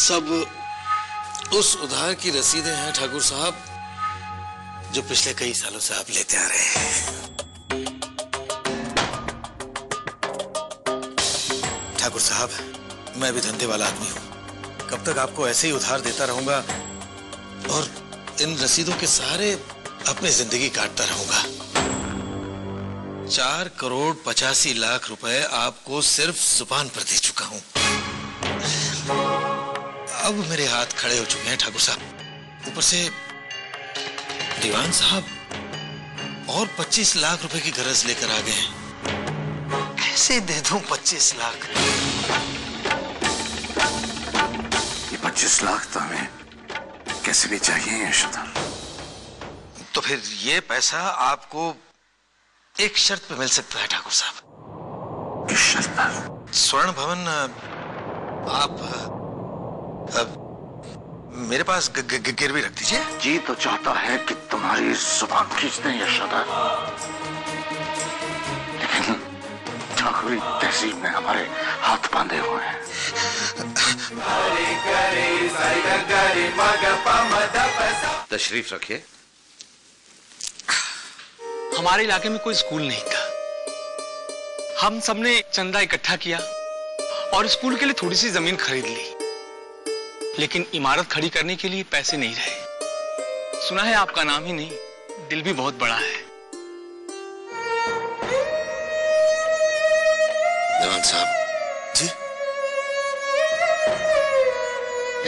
सब उस उधार की रसीदें हैं ठाकुर साहब, जो पिछले कई सालों से आप लेते आ रहे हैं। ठाकुर साहब, मैं भी धंधे वाला आदमी हूं। कब तक आपको ऐसे ही उधार देता रहूंगा और इन रसीदों के सहारे अपनी जिंदगी काटता रहूंगा। 4 करोड़ 85 लाख रुपए आपको सिर्फ जुबान पर दे चुका हूं। अब मेरे हाथ खड़े हो चुके हैं ठाकुर साहब। ऊपर से दीवान साहब और 25 लाख रुपए की गरज लेकर आ गए हैं। कैसे दे दूं 25 लाख? ये 25 लाख तो हमें कैसे भी चाहिए यशोधर। तो फिर ये पैसा आपको एक शर्त पे मिल सकता है ठाकुर साहब। किस शर्त पर? स्वर्ण भवन आप मेरे पास गिरवी रख दीजिए। जी तो चाहता है कि तुम्हारी जुबान खींच दें यशोधर, लेकिन ठाकुरी तहसीब ने हमारे हाथ बांधे हुए हैं। तशरीफ रखिए। हमारे इलाके में कोई स्कूल नहीं था। हम सबने चंदा इकट्ठा किया और स्कूल के लिए थोड़ी सी जमीन खरीद ली, लेकिन इमारत खड़ी करने के लिए पैसे नहीं रहे। सुना है आपका नाम ही नहीं, दिल भी बहुत बड़ा है। देवान साहब जी,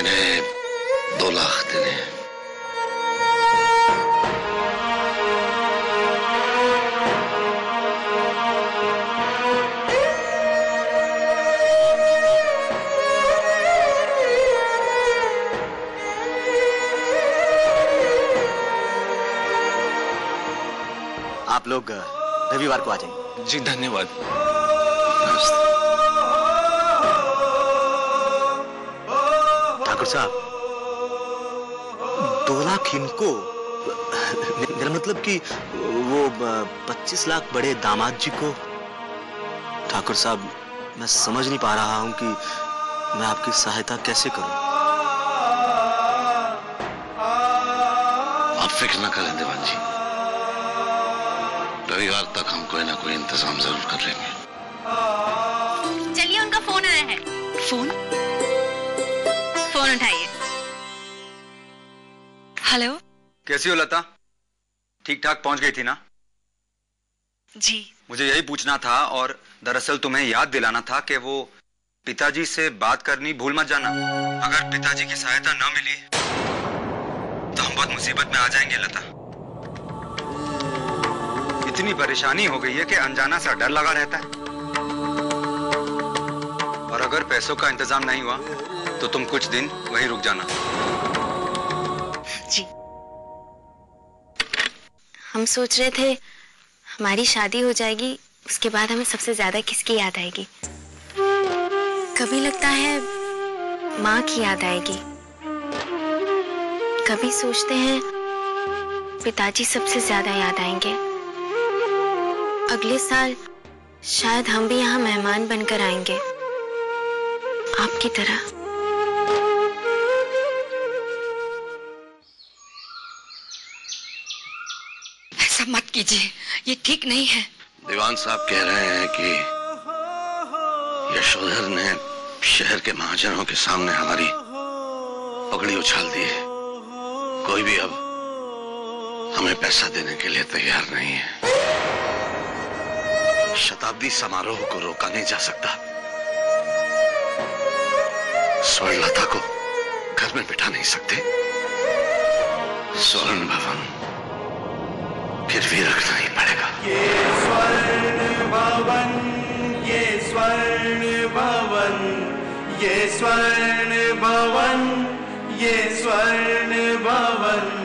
इन्हें 2 लाख देने हैं। आप लोग रविवार को आ जाएं। जी धन्यवाद। ठाकुर साहब, 2 लाख इनको, मेरा मतलब कि वो 25 लाख बड़े दामाद जी को। ठाकुर साहब, मैं समझ नहीं पा रहा हूं कि मैं आपकी सहायता कैसे करूं। आप फिक्र ना करें देवान जी, रविवार तक हम कोई ना कोई इंतजाम जरूर कर लेंगे। चलिए, उनका फोन आया है। फोन उठाइए। हेलो, कैसी हो लता? ठीक ठाक पहुंच गई थी ना? जी, मुझे यही पूछना था और दरअसल तुम्हें याद दिलाना था कि वो पिताजी से बात करनी भूल मत जाना। अगर पिताजी की सहायता न मिली तो हम बहुत मुसीबत में आ जाएंगे लता। इतनी परेशानी हो गई है कि अनजाना सा डर लगा रहता है। और अगर पैसों का इंतजाम नहीं हुआ तो तुम कुछ दिन वहीं रुक जाना। जी, हम सोच रहे थे हमारी शादी हो जाएगी, उसके बाद हमें सबसे ज्यादा किसकी याद आएगी। कभी लगता है माँ की याद आएगी, कभी सोचते हैं पिताजी सबसे ज्यादा याद आएंगे। अगले साल शायद हम भी यहाँ मेहमान बनकर आएंगे, आपकी तरह। ऐसा मत कीजिए, ये ठीक नहीं है। दीवान साहब कह रहे हैं कि यशोधर ने शहर के महाजनों के सामने हमारी पगड़ी उछाल दी है। कोई भी अब हमें पैसा देने के लिए तैयार नहीं है। शताब्दी समारोह को रोका नहीं जा सकता। स्वर्णलता को घर में बिठा नहीं सकते। स्वर्ण भवन गिरवी रखना ही पड़ेगा। ये स्वर्ण भवन, ये स्वर्ण भवन, ये स्वर्ण भवन, ये स्वर्ण भवन।